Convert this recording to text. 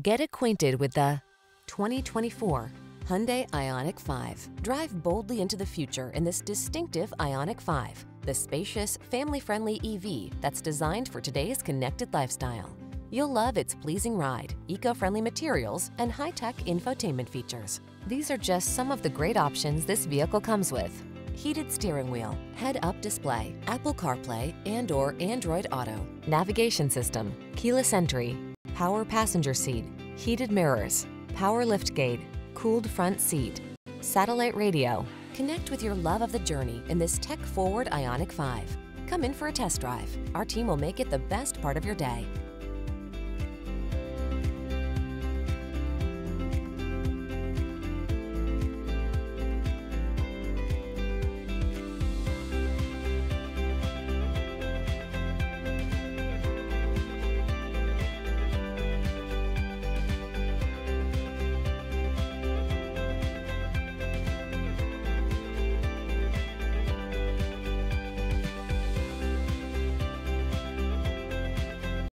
Get acquainted with the 2024 Hyundai IONIQ 5. Drive boldly into the future in this distinctive IONIQ 5, the spacious, family-friendly EV that's designed for today's connected lifestyle. You'll love its pleasing ride, eco-friendly materials, and high-tech infotainment features. These are just some of the great options this vehicle comes with: heated steering wheel, head-up display, Apple CarPlay and/or Android Auto, navigation system, keyless entry, power passenger seat, heated mirrors, power liftgate, cooled front seat, satellite radio. Connect with your love of the journey in this tech-forward IONIQ 5. Come in for a test drive. Our team will make it the best part of your day.